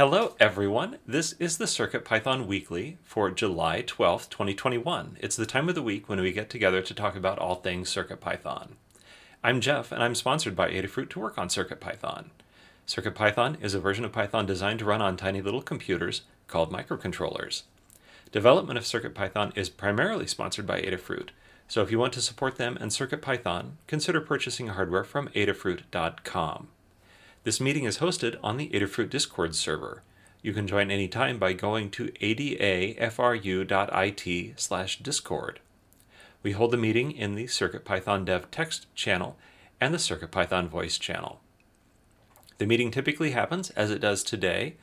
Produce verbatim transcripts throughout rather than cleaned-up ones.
Hello everyone, this is the CircuitPython Weekly for July twelfth, twenty twenty-one. It's the time of the week when we get together to talk about all things CircuitPython. I'm Jeff and I'm sponsored by Adafruit to work on CircuitPython. CircuitPython is a version of Python designed to run on tiny little computers called microcontrollers. Development of CircuitPython is primarily sponsored by Adafruit, so if you want to support them and CircuitPython, consider purchasing hardware from adafruit dot com. This meeting is hosted on the Adafruit Discord server. You can join any time by going to adafru dot it slash discord. We hold the meeting in the CircuitPython Dev Text channel and the CircuitPython Voice channel. The meeting typically happens, as it does today,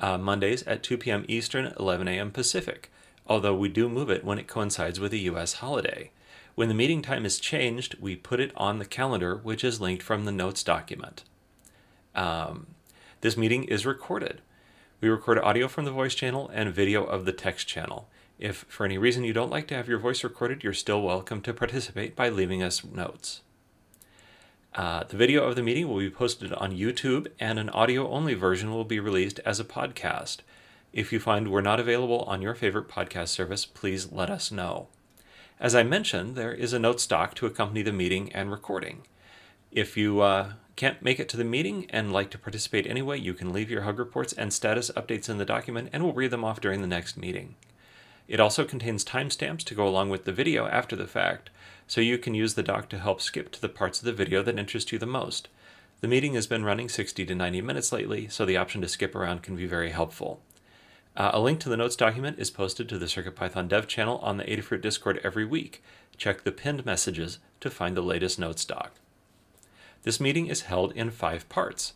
uh, Mondays at two p m Eastern, eleven a m Pacific, although we do move it when it coincides with a U S holiday. When the meeting time is changed, we put it on the calendar, which is linked from the notes document. Um, this meeting is recorded. We record audio from the voice channel and video of the text channel. If for any reason you don't like to have your voice recorded, you're still welcome to participate by leaving us notes. Uh, the video of the meeting will be posted on YouTube and an audio-only version will be released as a podcast. If you find we're not available on your favorite podcast service, please let us know. As I mentioned, there is a note doc to accompany the meeting and recording. If you uh, can't make it to the meeting and like to participate anyway, you can leave your hug reports and status updates in the document and we'll read them off during the next meeting. It also contains timestamps to go along with the video after the fact, so you can use the doc to help skip to the parts of the video that interest you the most. The meeting has been running sixty to ninety minutes lately, so the option to skip around can be very helpful. Uh, a link to the notes document is posted to the CircuitPython Dev channel on the Adafruit Discord every week. Check the pinned messages to find the latest notes doc. This meeting is held in five parts.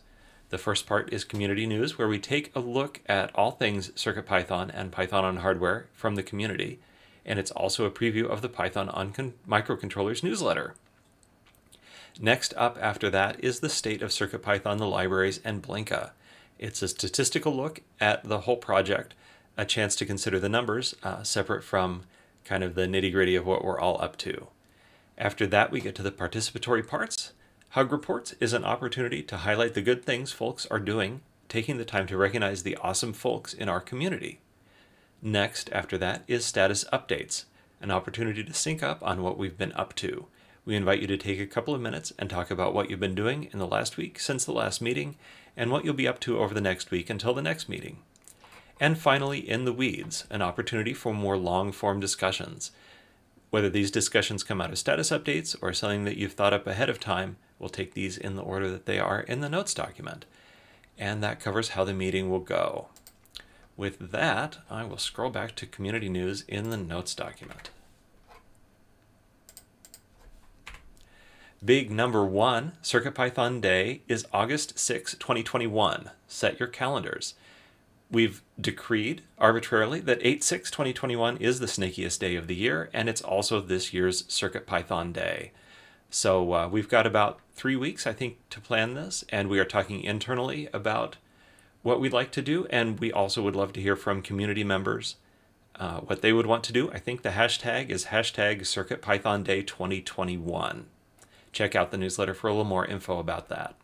The first part is community news, where we take a look at all things CircuitPython and Python on hardware from the community, and it's also a preview of the Python on Microcontrollers newsletter. Next up after that is the state of CircuitPython, the libraries, and Blinka. It's a statistical look at the whole project, a chance to consider the numbers, uh, separate from kind of the nitty-gritty of what we're all up to. After that, we get to the participatory parts. Hug Reports is an opportunity to highlight the good things folks are doing, taking the time to recognize the awesome folks in our community. Next, after that, is Status Updates, an opportunity to sync up on what we've been up to. We invite you to take a couple of minutes and talk about what you've been doing in the last week since the last meeting, and what you'll be up to over the next week until the next meeting. And finally, In the Weeds, an opportunity for more long-form discussions. Whether these discussions come out of status updates or something that you've thought up ahead of time, we'll take these in the order that they are in the notes document. And that covers how the meeting will go. With that, I will scroll back to community news in the notes document. Big number one, CircuitPython Day is August sixth, twenty twenty-one. Set your calendars. We've decreed arbitrarily that eight six twenty twenty-one is the snakiest day of the year, and it's also this year's CircuitPython Day. So uh, we've got about three weeks, I think, to plan this, and we are talking internally about what we'd like to do, and we also would love to hear from community members uh, what they would want to do. I think the hashtag is hashtag CircuitPython Day twenty twenty-one. Check out the newsletter for a little more info about that.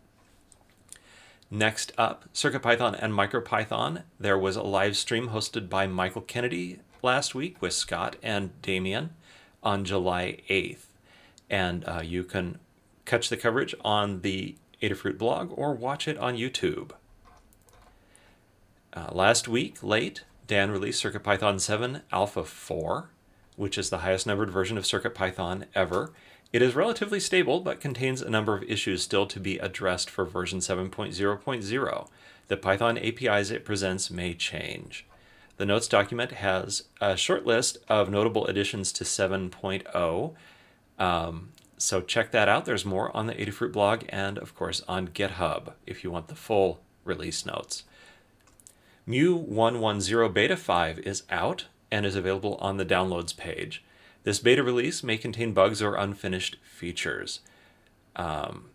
Next up, CircuitPython and MicroPython. There was a live stream hosted by Michael Kennedy last week with Scott and Damian on July eighth. And uh, you can catch the coverage on the Adafruit blog or watch it on YouTube. Uh, last week, late, Dan released CircuitPython seven Alpha four, which is the highest numbered version of CircuitPython ever. It is relatively stable, but contains a number of issues still to be addressed for version seven point zero point zero. The Python A P Is it presents may change. The notes document has a short list of notable additions to seven point zero. Um, so check that out. There's more on the Adafruit blog and, of course, on GitHub if you want the full release notes. Mu one ten Beta five is out and is available on the downloads page. This beta release may contain bugs or unfinished features. Um,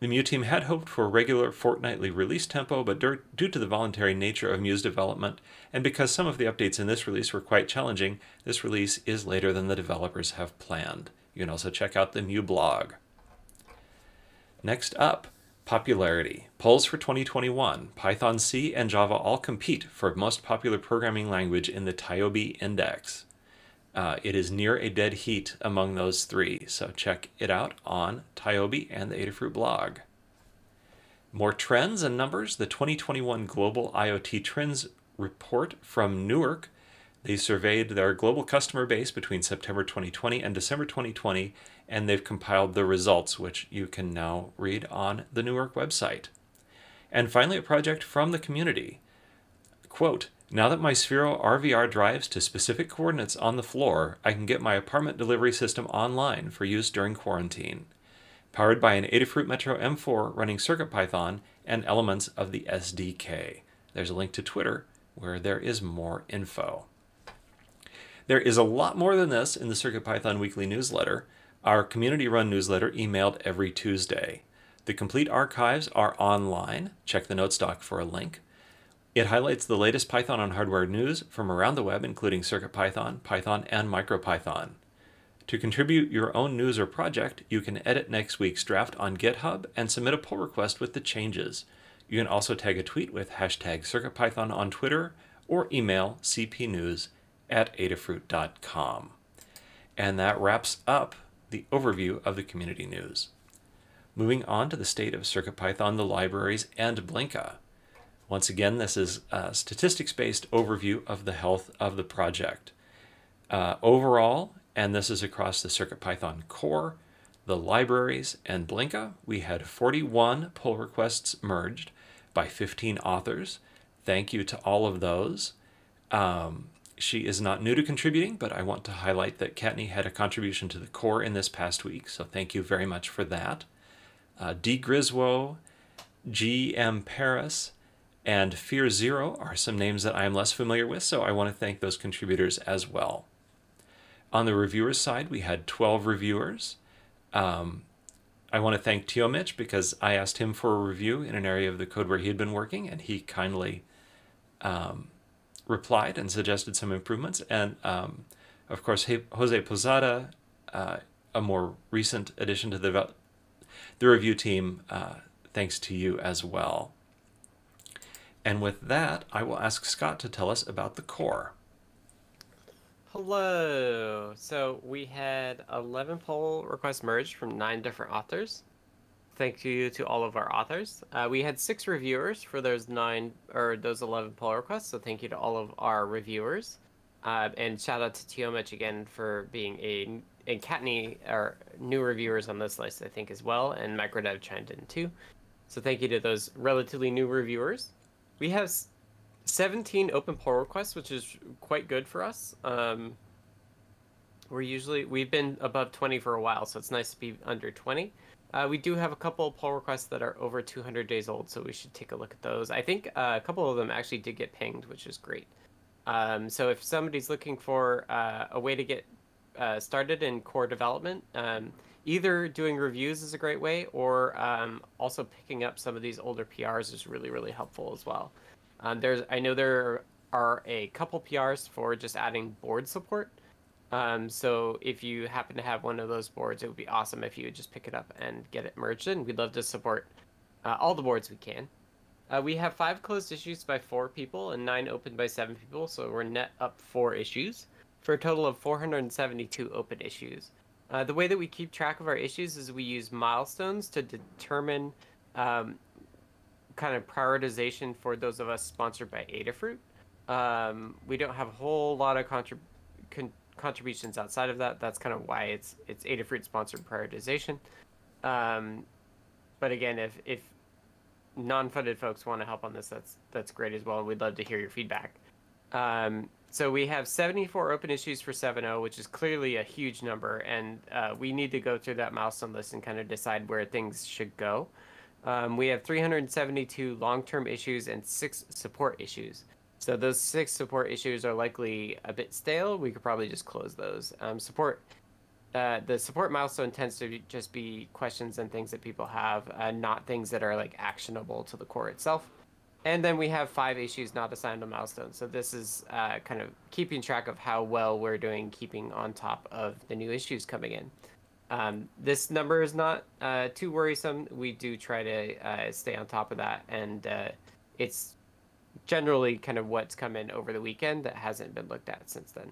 the Mu team had hoped for a regular fortnightly release tempo, but due to the voluntary nature of Mu's development, and because some of the updates in this release were quite challenging, this release is later than the developers have planned. You can also check out the Mu blog. Next up, Popularity. Polls for twenty twenty-one. Python C and Java all compete for most popular programming language in the TIOBE index. Uh, it is near a dead heat among those three, so check it out on TIOBE and the Adafruit blog. More trends and numbers. The twenty twenty-one Global IoT Trends Report from Newark. They surveyed their global customer base between September twenty twenty and December twenty twenty, and they've compiled the results, which you can now read on the Newark website. And finally, a project from the community. Quote, now that my Sphero R V R drives to specific coordinates on the floor, I can get my apartment delivery system online for use during quarantine. Powered by an Adafruit Metro M four running CircuitPython and elements of the S D K. There's a link to Twitter where there is more info. There is a lot more than this in the CircuitPython weekly newsletter. Our community-run newsletter emailed every Tuesday. The complete archives are online. Check the notes doc for a link. It highlights the latest Python on hardware news from around the web, including CircuitPython, Python, and MicroPython. To contribute your own news or project, you can edit next week's draft on GitHub and submit a pull request with the changes. You can also tag a tweet with hashtag CircuitPython on Twitter or email c p news at adafruit dot com. And that wraps up the overview of the community news. Moving on to the state of CircuitPython, the libraries, and Blinka. Once again, this is a statistics-based overview of the health of the project. Uh, overall, and this is across the CircuitPython core, the libraries, and Blinka, we had forty-one pull requests merged by fifteen authors. Thank you to all of those. Um, She is not new to contributing, but I want to highlight that Katney had a contribution to the core in this past week, so thank you very much for that. Uh, D. Griswo, G. M. Paris, and Fear Zero are some names that I am less familiar with, so I want to thank those contributors as well. On the reviewers side, we had twelve reviewers. Um, I want to thank Tiomich because I asked him for a review in an area of the code where he had been working, and he kindly... Um, replied and suggested some improvements, and um, of course Jose Posada, uh, a more recent addition to the, the review team, uh, thanks to you as well. And with that, I will ask Scott to tell us about the core. Hello. So we had eleven poll requests merged from nine different authors. Thank you to all of our authors. Uh, we had six reviewers for those nine or those eleven pull requests. So thank you to all of our reviewers, uh, and shout out to Tiomich again for being a and Katney are new reviewers on this list, I think, as well. And MicroDev chimed in too. So thank you to those relatively new reviewers. We have seventeen open pull requests, which is quite good for us. Um, we're usually we've been above twenty for a while, so it's nice to be under twenty. Uh, we do have a couple of pull requests that are over two hundred days old, so we should take a look at those. I think uh, a couple of them actually did get pinged, which is great. Um, so if somebody's looking for uh, a way to get uh, started in core development, um, either doing reviews is a great way, or um, also picking up some of these older P Rs is really, really helpful as well. Um, there's, I know there are a couple P Rs for just adding board support. Um, so if you happen to have one of those boards, it would be awesome if you would just pick it up and get it merged in. We'd love to support uh, all the boards we can. Uh, we have five closed issues by four people and nine open by seven people, so we're net up four issues for a total of four hundred seventy-two open issues. Uh, the way that we keep track of our issues is we use milestones to determine um, kind of prioritization for those of us sponsored by Adafruit. Um, we don't have a whole lot of contributions. contributions outside of that. That's kind of why it's it's Adafruit sponsored prioritization. Um, but again, if if non-funded folks want to help on this, that's that's great as well. We'd love to hear your feedback. Um, so we have seventy-four open issues for seven point oh, which is clearly a huge number, and uh, we need to go through that milestone list and kind of decide where things should go. Um, we have three hundred seventy-two long-term issues and six support issues. So those six support issues are likely a bit stale. We could probably just close those. Um, support, uh, the support milestone tends to just be questions and things that people have, uh, not things that are like actionable to the core itself. And then we have five issues not assigned a milestone. So this is uh, kind of keeping track of how well we're doing, keeping on top of the new issues coming in. Um, this number is not uh, too worrisome. We do try to uh, stay on top of that, and uh, it's generally kind of what's come in over the weekend that hasn't been looked at since then.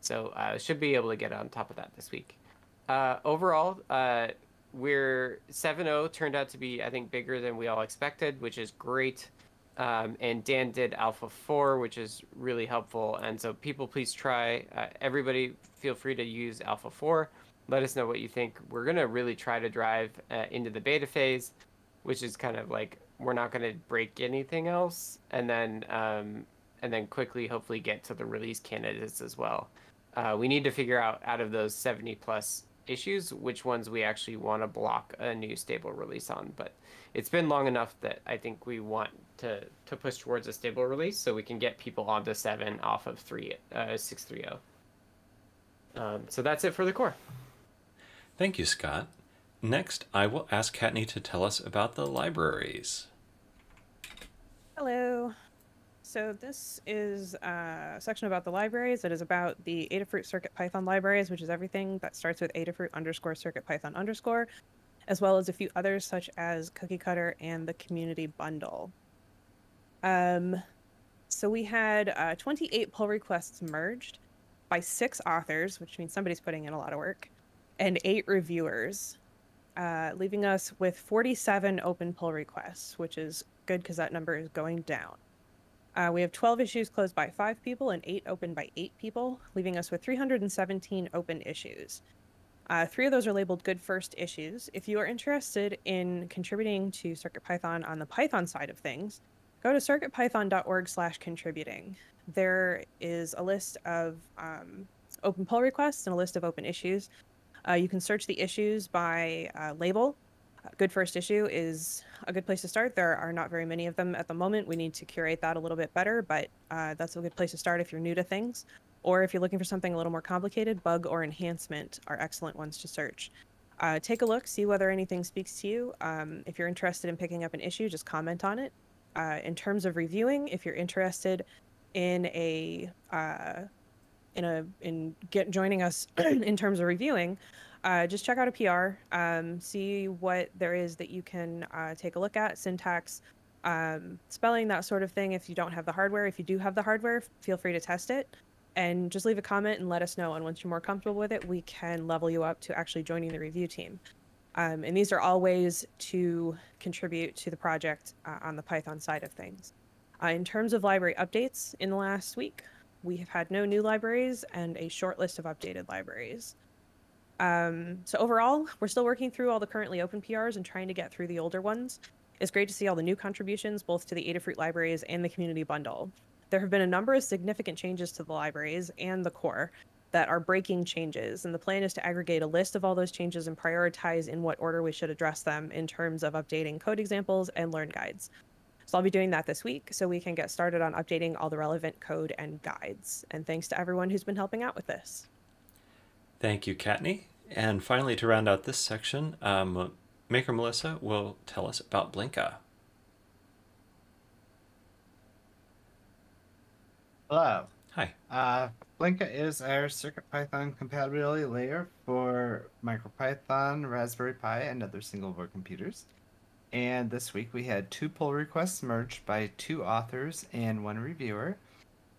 So uh, should be able to get on top of that this week. Uh, overall, uh, we're seven point oh turned out to be, I think, bigger than we all expected, which is great. Um, and Dan did alpha four, which is really helpful. And so people, please try. Uh, everybody, feel free to use alpha four. Let us know what you think. We're going to really try to drive uh, into the beta phase, which is kind of like we're not going to break anything else. And then um, and then quickly, hopefully, get to the release candidates as well. Uh, we need to figure out, out of those seventy plus issues, which ones we actually want to block a new stable release on. But it's been long enough that I think we want to to push towards a stable release so we can get people onto seven off of three uh, six three oh. Um, so that's it for the core. Thank you, Scott. Next, I will ask Katney to tell us about the libraries. Hello. So this is a section about the libraries. It is about the Adafruit CircuitPython libraries, which is everything that starts with Adafruit underscore CircuitPython underscore, as well as a few others such as Cookie Cutter and the Community Bundle. Um, so we had uh, twenty-eight pull requests merged by six authors, which means somebody's putting in a lot of work, and eight reviewers, uh, leaving us with forty-seven open pull requests, which is good because that number is going down. Uh, we have twelve issues closed by five people and eight open by eight people, leaving us with three hundred seventeen open issues. Uh, three of those are labeled good first issues. If you are interested in contributing to CircuitPython on the Python side of things, go to circuitpython.org slash contributing. There is a list of um, open pull requests and a list of open issues. Uh, you can search the issues by uh, label. Good first issue is a good place to start. There are not very many of them at the moment. We need to curate that a little bit better, but uh, that's a good place to start if you're new to things. Or if you're looking for something a little more complicated, bug or enhancement are excellent ones to search. Uh, take a look, see whether anything speaks to you. Um, if you're interested in picking up an issue, just comment on it. Uh, in terms of reviewing, if you're interested in a uh, in a in get joining us in terms of reviewing, Uh, just check out a P R, um, see what there is that you can uh, take a look at, syntax, um, spelling, that sort of thing. If you don't have the hardware, if you do have the hardware, feel free to test it and just leave a comment and let us know. And once you're more comfortable with it, we can level you up to actually joining the review team. Um, and these are all ways to contribute to the project uh, on the Python side of things. Uh, in terms of library updates, in the last week, we have had no new libraries and a short list of updated libraries. Um, so overall, we're still working through all the currently open P Rs and trying to get through the older ones. It's great to see all the new contributions, both to the Adafruit libraries and the community bundle. There have been a number of significant changes to the libraries and the core that are breaking changes, and the plan is to aggregate a list of all those changes and prioritize in what order we should address them in terms of updating code examples and learn guides. So I'll be doing that this week so we can get started on updating all the relevant code and guides. And thanks to everyone who's been helping out with this. Thank you, Katney. And finally, to round out this section, um, Maker Melissa will tell us about Blinka. Hello. Hi. Uh, Blinka is our CircuitPython compatibility layer for MicroPython, Raspberry Pi, and other single-board computers. And this week we had two pull requests merged by two authors and one reviewer.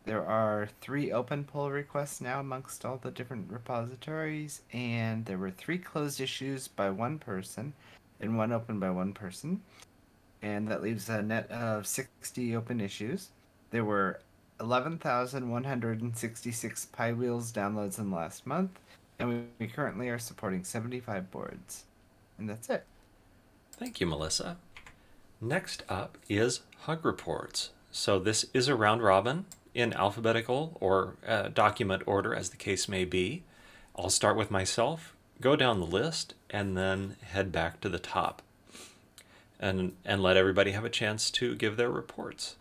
There are three open pull requests now amongst all the different repositories, and there were three closed issues by one person and one open by one person. And that leaves a net of sixty open issues. There were eleven thousand one hundred sixty-six PyWheels downloads in the last month, and we, we currently are supporting seventy-five boards. And that's it. Thank you, Melissa. Next up is Hug Reports. So this is a round robin in alphabetical or uh, document order, as the case may be. I'll start with myself, go down the list, and then head back to the top and, and let everybody have a chance to give their reports.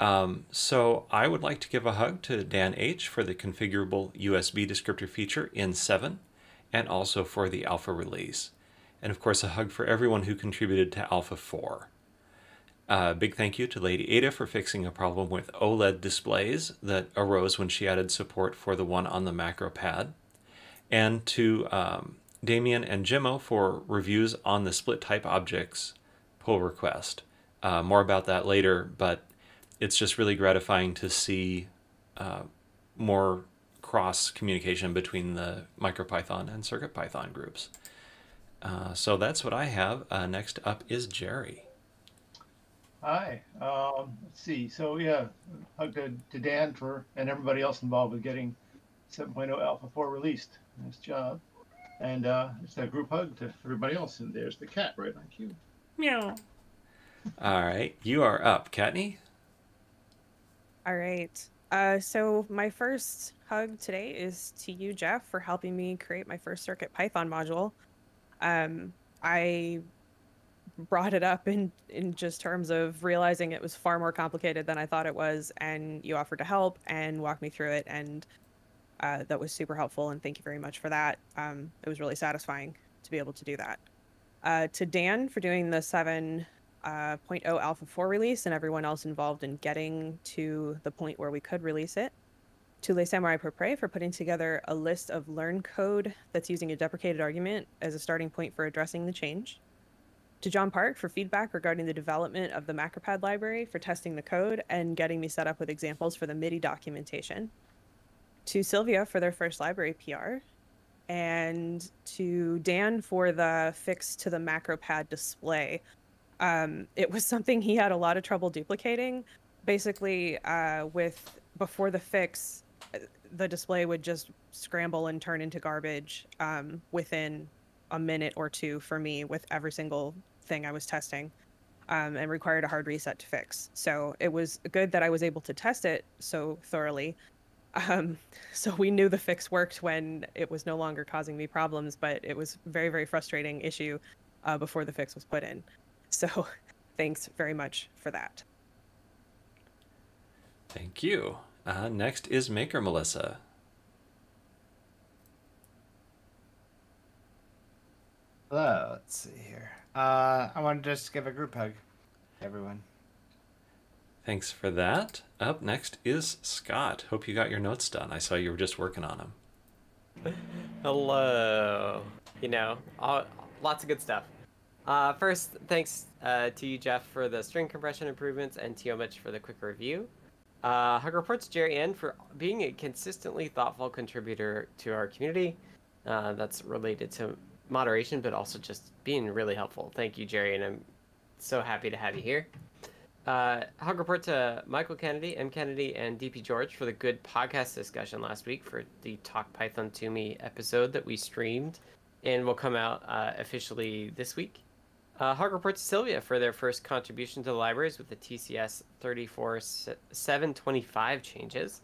Um, so I would like to give a hug to Dan H. for the configurable U S B descriptor feature in seven, and also for the alpha release. And of course, a hug for everyone who contributed to alpha four. A uh, big thank you to Lady Ada for fixing a problem with OLED displays that arose when she added support for the one on the macro pad. And to um, Damian and Jimmo for reviews on the split type objects pull request. Uh, more about that later, but it's just really gratifying to see uh, more cross communication between the MicroPython and CircuitPython groups. Uh, so that's what I have. Uh, next up is Jerry. Hi. Um, let's see. So yeah, hug to, to Dan for and everybody else involved with getting seven point oh alpha four released. Nice job. And uh, it's a group hug to everybody else. And there's the cat right on cue. Meow. All right, you are up, Katney. All right. Uh, so my first hug today is to you, Jeff, for helping me create my first CircuitPython module. Um, I brought it up in, in just terms of realizing it was far more complicated than I thought it was, and you offered to help and walk me through it, and uh, that was super helpful, and thank you very much for that. Um, it was really satisfying to be able to do that. Uh, to Dan for doing the seven point oh alpha four release and everyone else involved in getting to the point where we could release it. To Les Samourais Propre for putting together a list of learn code that's using a deprecated argument as a starting point for addressing the change. To John Park for feedback regarding the development of the MacroPad library for testing the code and getting me set up with examples for the MIDI documentation. To Sylvia for their first library P R. And to Dan for the fix to the MacroPad display. Um, it was something he had a lot of trouble duplicating. Basically, uh, with before the fix, the display would just scramble and turn into garbage um, within a minute or two for me with every single thing I was testing, um, and required a hard reset to fix. So it was good that I was able to test it so thoroughly. Um, so we knew the fix worked when it was no longer causing me problems, but it was a very, very frustrating issue uh, before the fix was put in. So thanks very much for that. Thank you. Uh, next is Maker Melissa. Hello, let's see here. Uh, I want to just give a group hug to everyone. Thanks for that. Up next is Scott. Hope you got your notes done. I saw you were just working on them. Hello. You know, all, lots of good stuff. Uh, first, thanks uh, to you, Jeff, for the string compression improvements and Tiomich for the quick review. Uh, hug reports Jerry Ann for being a consistently thoughtful contributor to our community. Uh, that's related to moderation, but also just being really helpful. Thank you, Jerry, and I'm so happy to have you here. Uh, hug report to Michael Kennedy, M. Kennedy, and D P George for the good podcast discussion last week for the Talk Python to Me episode that we streamed and will come out uh, officially this week. Uh, hug report to Sylvia for their first contribution to the libraries with the T C S thirty-four seven twenty-five changes.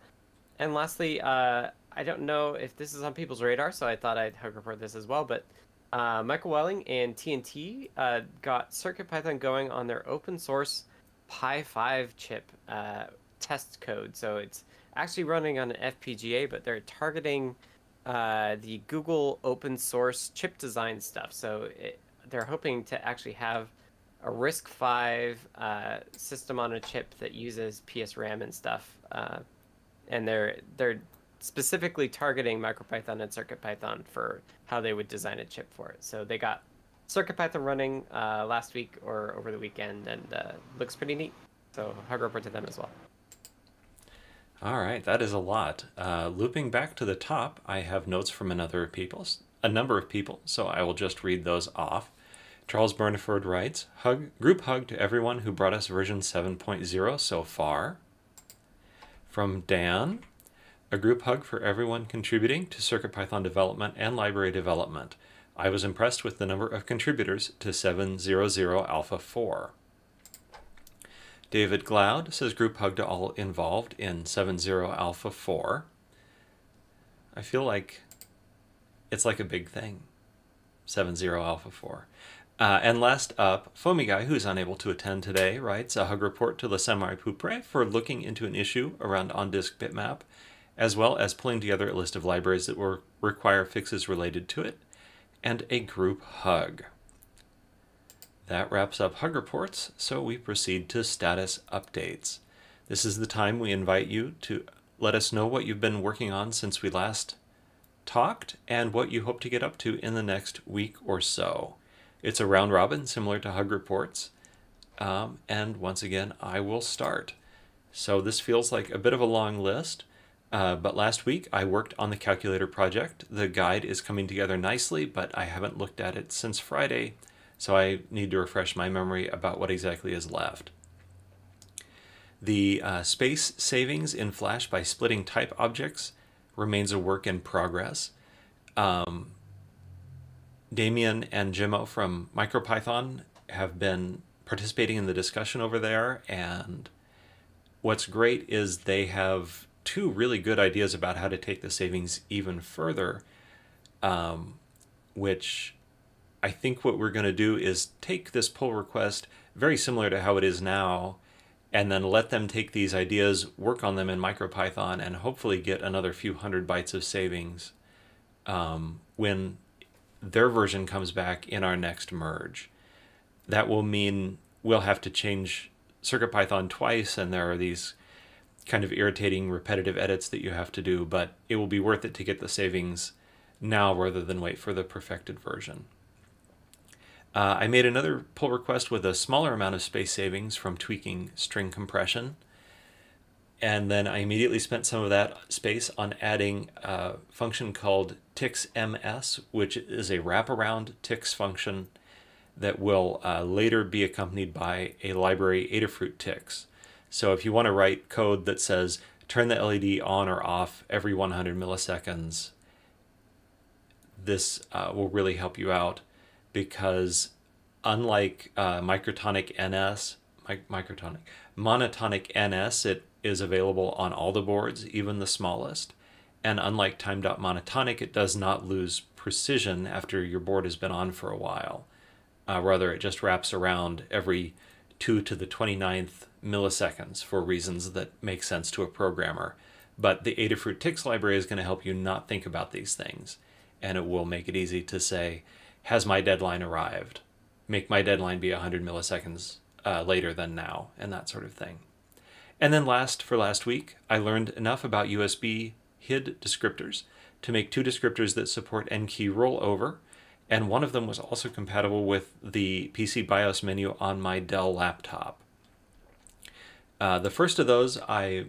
And lastly, uh, I don't know if this is on people's radar, so I thought I'd hug report this as well, but uh, Michael Welling and T N T uh, got CircuitPython going on their open source Pi five chip uh, test code. So it's actually running on an F P G A, but they're targeting uh, the Google open source chip design stuff. So it, they're hoping to actually have a RISC five uh, system on a chip that uses P S RAM and stuff. Uh, and they're they're specifically targeting MicroPython and CircuitPython for how they would design a chip for it. So they got CircuitPython running uh, last week or over the weekend, and uh, looks pretty neat. So hug report to them as well. All right, that is a lot. Uh, looping back to the top, I have notes from another people's, a number of people, so I will just read those off. Charles Burnford writes, hug, group hug to everyone who brought us version seven point oh so far. From Dan, a group hug for everyone contributing to CircuitPython development and library development. I was impressed with the number of contributors to seven point oh alpha four. David Gloud says group hug to all involved in seven point oh alpha four. I feel like it's like a big thing. seven point oh alpha four. Uh, and last up, Foamyguy, who's unable to attend today, writes a hug report to Les Samourais Propre for looking into an issue around on-disk bitmap, as well as pulling together a list of libraries that will require fixes related to it, and a group hug. That wraps up hug reports, so we proceed to status updates. This is the time we invite you to let us know what you've been working on since we last talked and what you hope to get up to in the next week or so. It's a round robin similar to Hug Reports. Um, and once again, I will start. So this feels like a bit of a long list, uh, but last week I worked on the calculator project. The guide is coming together nicely, but I haven't looked at it since Friday, so I need to refresh my memory about what exactly is left. The uh, space savings in Flash by splitting type objects remains a work in progress. Um, Damian and Jimmo from MicroPython have been participating in the discussion over there, and what's great is they have two really good ideas about how to take the savings even further, um, which I think what we're going to do is take this pull request very similar to how it is now, and then let them take these ideas, work on them in MicroPython, and hopefully get another few hundred bytes of savings um, when their version comes back in our next merge. That will mean we'll have to change CircuitPython twice, and there are these kind of irritating repetitive edits that you have to do, but it will be worth it to get the savings now rather than wait for the perfected version. Uh, I made another pull request with a smaller amount of space savings from tweaking string compression, and then I immediately spent some of that space on adding a function called tixms, which is a wraparound tix function that will uh, later be accompanied by a library, Adafruit Tix. So if you want to write code that says turn the L E D on or off every one hundred milliseconds, this uh, will really help you out, because unlike uh, microtonic N S, mi microtonic, monotonic N S, it is available on all the boards, even the smallest. And unlike time.monotonic, it does not lose precision after your board has been on for a while. Uh, rather, it just wraps around every two to the twenty-ninth milliseconds for reasons that make sense to a programmer. But the Adafruit Tix library is going to help you not think about these things, and it will make it easy to say, has my deadline arrived? Make my deadline be one hundred milliseconds uh, later than now, and that sort of thing. And then last, for last week, I learned enough about U S B H I D descriptors to make two descriptors that support N-key rollover, and one of them was also compatible with the P C BIOS menu on my Dell laptop. Uh, the first of those I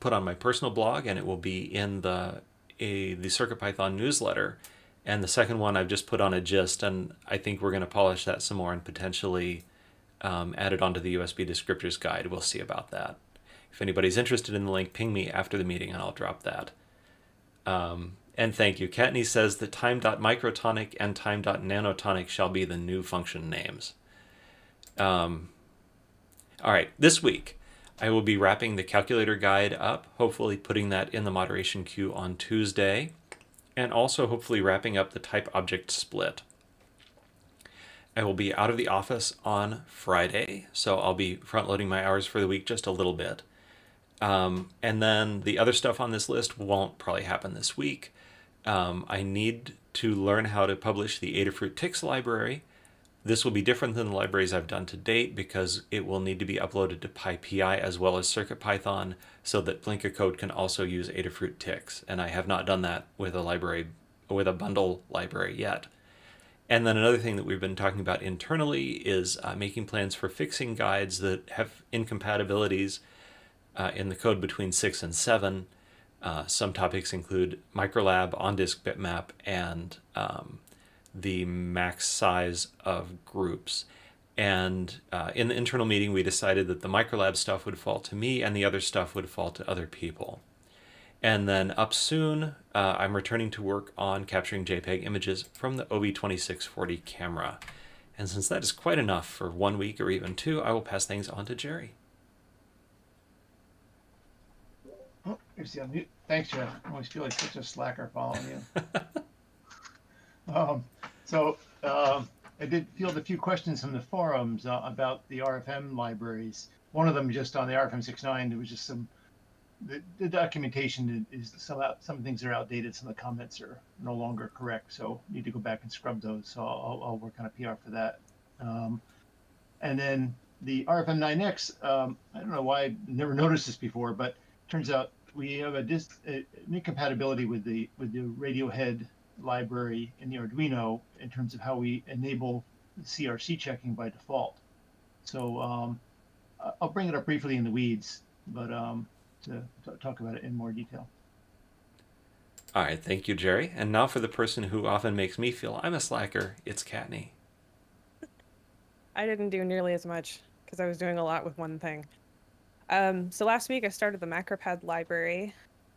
put on my personal blog, and it will be in the, a, the CircuitPython newsletter. And the second one I've just put on a gist, and I think we're going to polish that some more and potentially um, add it onto the U S B descriptors guide. We'll see about that. If anybody's interested in the link, ping me after the meeting and I'll drop that. Um, And thank you. Katney says that time.microtonic and time.nanotonic shall be the new function names. Um, all right, this week I will be wrapping the calculator guide up, hopefully putting that in the moderation queue on Tuesday, and also hopefully wrapping up the type object split. I will be out of the office on Friday, so I'll be front-loading my hours for the week just a little bit. Um, and then the other stuff on this list won't probably happen this week. Um, I need to learn how to publish the Adafruit Tix library. This will be different than the libraries I've done to date because it will need to be uploaded to PyPI as well as CircuitPython so that Blinka code can also use Adafruit Tix. And I have not done that with a library, with a bundle library yet. And then another thing that we've been talking about internally is uh, making plans for fixing guides that have incompatibilities uh, in the code between six and seven. Uh, some topics include Microlab, on-disk bitmap, and um, the max size of groups. And uh, in the internal meeting, we decided that the Microlab stuff would fall to me and the other stuff would fall to other people. And then up soon, uh, I'm returning to work on capturing JPEG images from the O B twenty-six forty camera. And since that is quite enough for one week or even two, I will pass things on to Jerry. Thanks, Jeff. I always feel like such a slacker following you. um, so uh, I did field a few questions from the forums uh, about the R F M libraries. One of them just on the R F M six nine, there was just some, the, the documentation is some, out, some things are outdated, some of the comments are no longer correct, so need to go back and scrub those. So I'll, I'll work on a P R for that. Um, and then the R F M nine X, um, I don't know why I never noticed this before, but turns out we have a dis an incompatibility with the with the Radiohead library in the Arduino in terms of how we enable C R C checking by default. So um, I'll bring it up briefly in the weeds, but um, to talk about it in more detail. All right, thank you, Jerry. And now for the person who often makes me feel I'm a slacker, it's Katney. I didn't do nearly as much because I was doing a lot with one thing. Um, so last week I started the MacroPad library,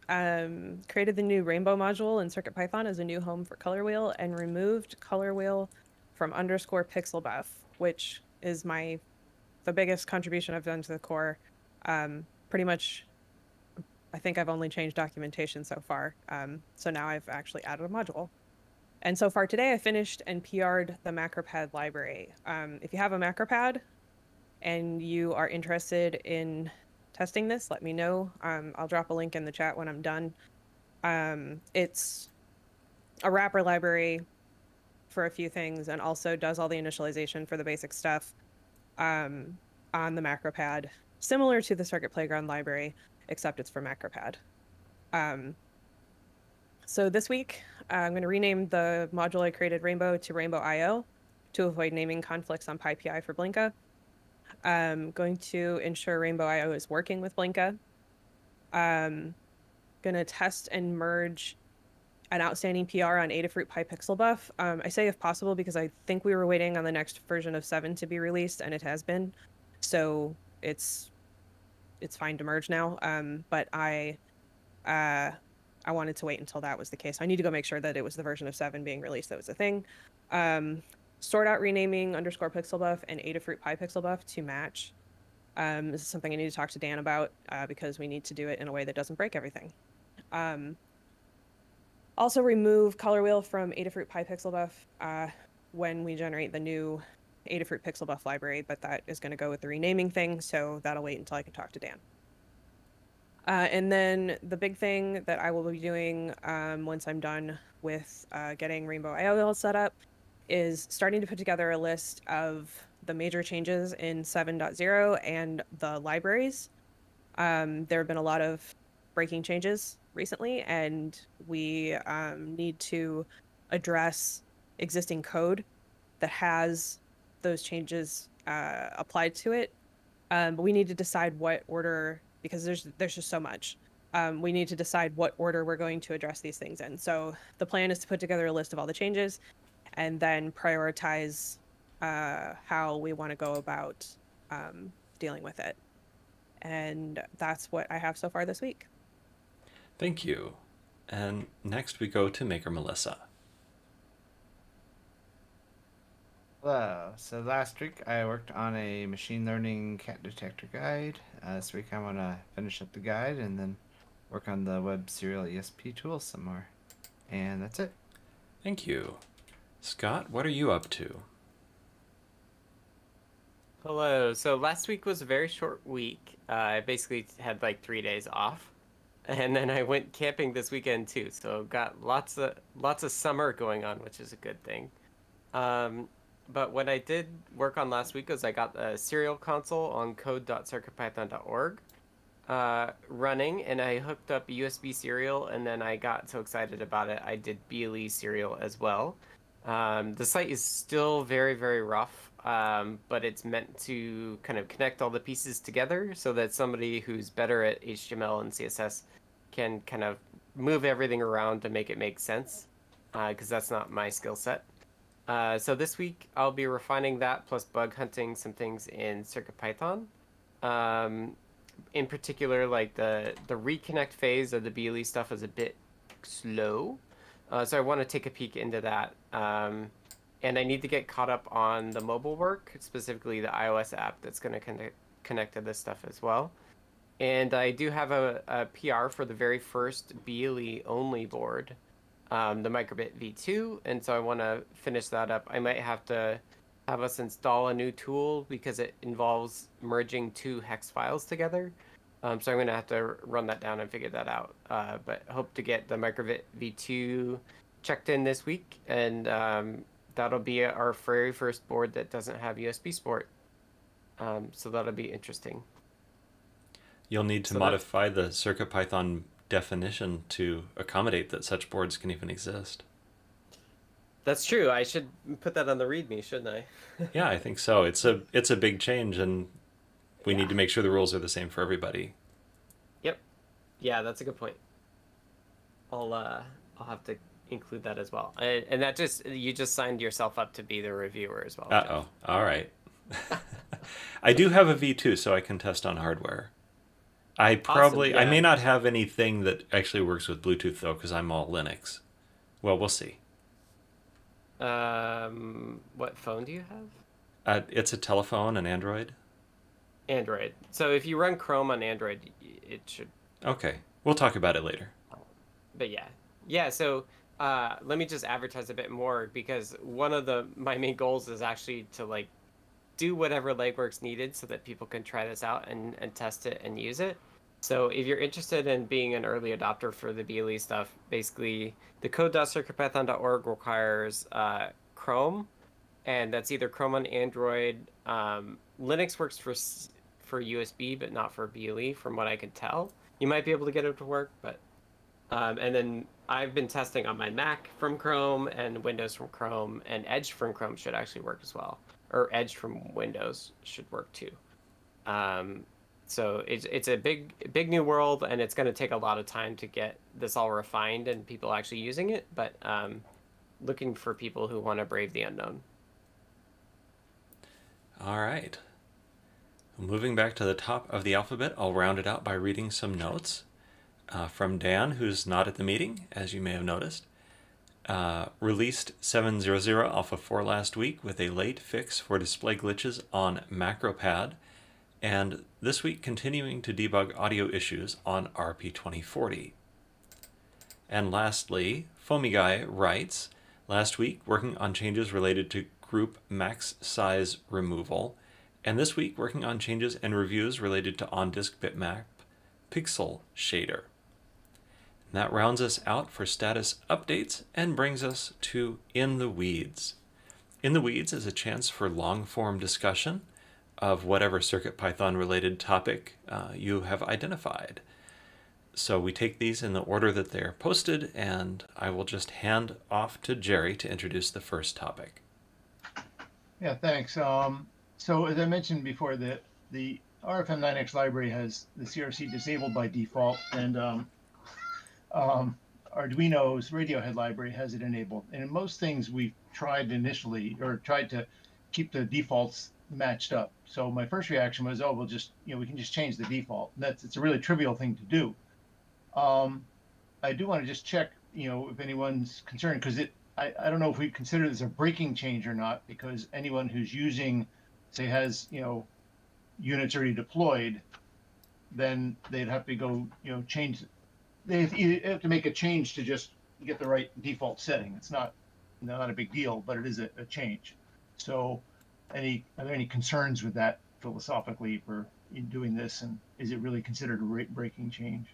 um, created the new rainbow module in CircuitPython as a new home for color wheel, and removed color wheel from underscore pixel buff, which is my the biggest contribution I've done to the core. Um, pretty much, I think I've only changed documentation so far. Um, so now I've actually added a module. And so far today, I finished and P R'd the MacroPad library. Um, if you have a MacroPad and you are interested in testing this, let me know. Um, I'll drop a link in the chat when I'm done. Um, it's a wrapper library for a few things and also does all the initialization for the basic stuff um, on the MacroPad, similar to the Circuit Playground library, except it's for MacroPad. Um, so this week, Uh, I'm going to rename the module I created Rainbow to Rainbow I O to avoid naming conflicts on PyPI for Blinka. I'm going to ensure Rainbow I O is working with Blinka. I'm going to test and merge an outstanding P R on Adafruit PyPixel Buff. Um, I say if possible because I think we were waiting on the next version of seven to be released, and it has been. So it's it's fine to merge now, um, but I... Uh, I wanted to wait until that was the case. I need to go make sure that it was the version of seven being released that was a thing. Um, sort out renaming underscore pixel buff and Adafruit Pi pixel buff to match. Um, this is something I need to talk to Dan about uh, because we need to do it in a way that doesn't break everything. Um, also remove color wheel from Adafruit Pi pixel buff uh, when we generate the new Adafruit pixel buff library, but that is going to go with the renaming thing, so that'll wait until I can talk to Dan. Uh, and then the big thing that I will be doing um, once I'm done with uh, getting Rainbow I O all set up is starting to put together a list of the major changes in seven point oh and the libraries. Um, there have been a lot of breaking changes recently, and we um, need to address existing code that has those changes uh, applied to it. Um, but we need to decide what order, because there's there's just so much. Um, we need to decide what order we're going to address these things in. So the plan is to put together a list of all the changes and then prioritize uh, how we want to go about um, dealing with it. And that's what I have so far this week. Thank you. And next we go to Maker Melissa. Hello. So last week I worked on a machine learning cat detector guide. Uh, this week I'm going to finish up the guide and then work on the web serial E S P tool some more. And that's it. Thank you. Scott, what are you up to? Hello. So last week was a very short week. Uh, I basically had like three days off. And then I went camping this weekend too. So got lots of, lots of summer going on, which is a good thing. Um... But what I did work on last week was I got the serial console on code dot circuit python dot org uh, running, and I hooked up U S B serial, and then I got so excited about it, I did B L E serial as well. Um, the site is still very, very rough, um, but it's meant to kind of connect all the pieces together so that somebody who's better at H T M L and C S S can kind of move everything around to make it make sense, because uh, that's not my skill set. Uh, so this week, I'll be refining that, plus bug hunting some things in CircuitPython. Um, in particular, like the, the reconnect phase of the B L E stuff is a bit slow. Uh, so I want to take a peek into that. Um, and I need to get caught up on the mobile work, specifically the iOS app that's going to connect, connect to this stuff as well. And I do have a, a P R for the very first B L E-only board. Um, the microbit V two, and so I want to finish that up. I might have to have us install a new tool because it involves merging two hex files together. Um, so I'm going to have to run that down and figure that out. Uh, but hope to get the microbit V two checked in this week, and um, that'll be our very first board that doesn't have U S B support. Um, so that'll be interesting. You'll need to so modify that, the CircuitPython definition to accommodate that such boards can even exist. That's true. I should put that on the README, shouldn't I? Yeah, I think so. It's a it's a big change, and we yeah. need to make sure the rules are the same for everybody. Yep. Yeah, that's a good point. I'll uh, I'll have to include that as well. I, and that just you just signed yourself up to be the reviewer as well. Uh oh. Jeff. All right. I do have a V two, so I can test on hardware. I probably awesome, yeah. I may not have anything that actually works with Bluetooth though, because I'm all Linux. Well, we'll see. Um, what phone do you have? Uh, it's a telephone, an Android. Android. So if you run Chrome on Android, it should. Okay, we'll talk about it later. But yeah, yeah. So uh, let me just advertise a bit more, because one of the my main goals is actually to like do whatever legwork's needed so that people can try this out and and test it and use it. So if you're interested in being an early adopter for the B L E stuff, basically the code dot circuitpython dot org requires uh, Chrome, and that's either Chrome on Android. Um, Linux works for for U S B, but not for B L E, from what I can tell. You might be able to get it to work, but um, and then I've been testing on my Mac from Chrome and Windows from Chrome, and Edge from Chrome should actually work as well, or Edge from Windows should work too. Um, So it's it's a big big new world, and it's going to take a lot of time to get this all refined and people actually using it. But um, looking for people who want to brave the unknown. All right. Moving back to the top of the alphabet, I'll round it out by reading some notes uh, from Dan, who's not at the meeting, as you may have noticed. Uh, released seven point oh point alpha four last week with a late fix for display glitches on MacroPad. And this week, continuing to debug audio issues on R P twenty forty. And lastly, Foamyguy writes, last week, working on changes related to group max size removal, and this week, working on changes and reviews related to on-disk bitmap pixel shader. And that rounds us out for status updates and brings us to In the Weeds. In the Weeds is a chance for long-form discussion of whatever CircuitPython related topic uh, you have identified. So we take these in the order that they're posted, and I will just hand off to Jerry to introduce the first topic. Yeah, thanks. Um, so as I mentioned before, the, the R F M nine X library has the C R C disabled by default, and um, um, Arduino's Radiohead library has it enabled. And in most things we've tried initially, or tried to keep the defaults matched up. So my first reaction was, oh, we'll just, you know, we can just change the default. And that's, it's a really trivial thing to do. Um, I do want to just check, you know, if anyone's concerned, because it, I, I don't know if we consider this a breaking change or not, because anyone who's using, say, has, you know, units already deployed, then they'd have to go, you know, change. They have to make a change to just get the right default setting. It's not, not a big deal, but it is a, a change. So Any, are there any concerns with that philosophically for doing this, and is it really considered a rate-breaking change?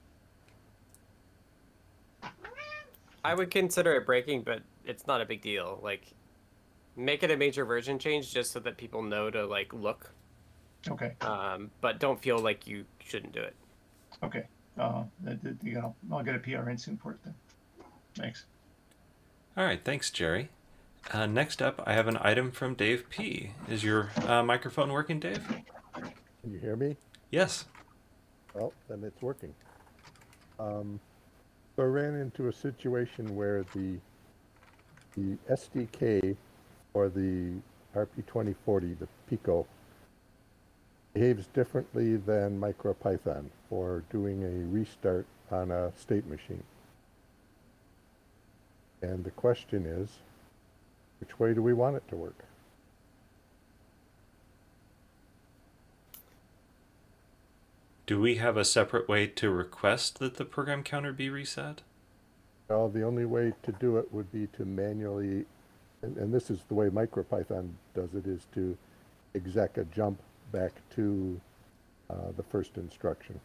I would consider it breaking, but it's not a big deal. Like, make it a major version change just so that people know to like look. Okay. Um, but don't feel like you shouldn't do it. Okay. Uh, that, that, you know, I'll get a P R in soon for it then. Thanks. All right. Thanks, Jerry. Uh, next up, I have an item from Dave P. Is your uh, microphone working, Dave? Can you hear me? Yes. Well, then it's working. Um, so I ran into a situation where the the S D K or the R P twenty forty, the Pico, behaves differently than MicroPython for doing a restart on a state machine. And the question is, which way do we want it to work? Do we have a separate way to request that the program counter be reset? Well, the only way to do it would be to manually, and, and this is the way MicroPython does it, is to exec a jump back to uh, the first instruction.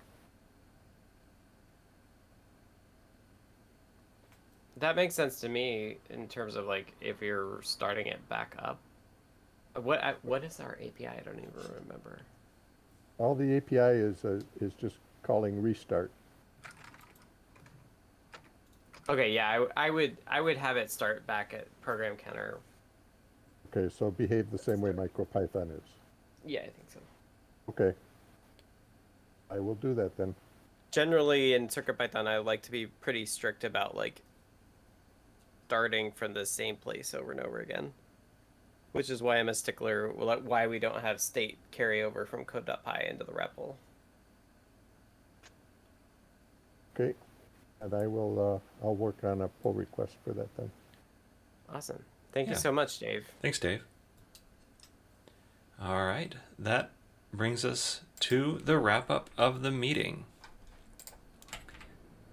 That makes sense to me in terms of like if you're starting it back up. What what is our A P I? I don't even remember. All the A P I is uh, is just calling restart. Okay, yeah, I, I would I would have it start back at program counter. Okay, so behave the same way MicroPython is. Yeah, I think so. Okay. I will do that then. Generally, in CircuitPython, I like to be pretty strict about like starting from the same place over and over again, which is why I'm a stickler. Why we don't have state carryover from code.py into the REPL. Okay, and I will. Uh, I'll work on a pull request for that then. Awesome. Thank yeah. you so much, Dave. Thanks, Dave. All right, that brings us to the wrap up of the meeting.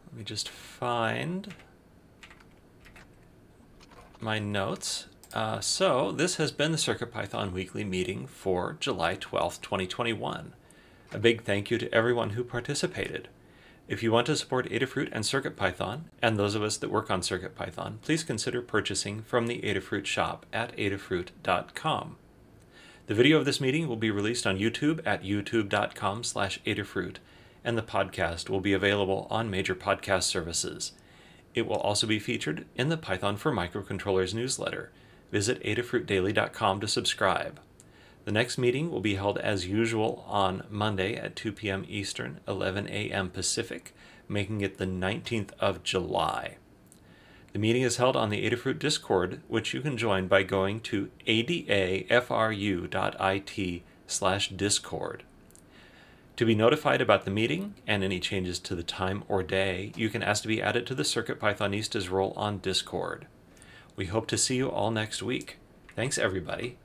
Let me just find my notes. Uh, so this has been the CircuitPython weekly meeting for July twelfth, twenty twenty-one. A big thank you to everyone who participated. If you want to support Adafruit and CircuitPython, and those of us that work on CircuitPython, please consider purchasing from the Adafruit shop at adafruit dot com. The video of this meeting will be released on YouTube at youtube dot com slash adafruit, and the podcast will be available on major podcast services. It will also be featured in the Python for Microcontrollers newsletter. Visit adafruit daily dot com to subscribe. The next meeting will be held as usual on Monday at two p m Eastern, eleven a m Pacific, making it the nineteenth of July. The meeting is held on the Adafruit Discord, which you can join by going to adafru dot it slash discord. To be notified about the meeting and any changes to the time or day, you can ask to be added to the CircuitPythonistas role on Discord. We hope to see you all next week. Thanks, everybody.